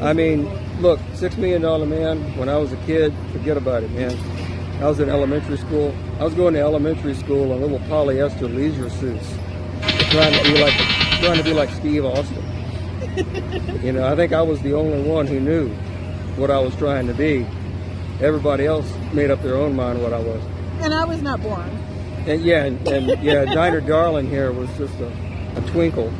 I mean, look, $6 million man, when I was a kid, forget about it, man. I was in elementary school. I was going to elementary school in little polyester leisure suits, trying to be like Steve Austin. You know, I think I was the only one who knew what I was trying to be. Everybody else made up their own mind what I was. And I was not born. And yeah, Dinah Darling here was just a twinkle.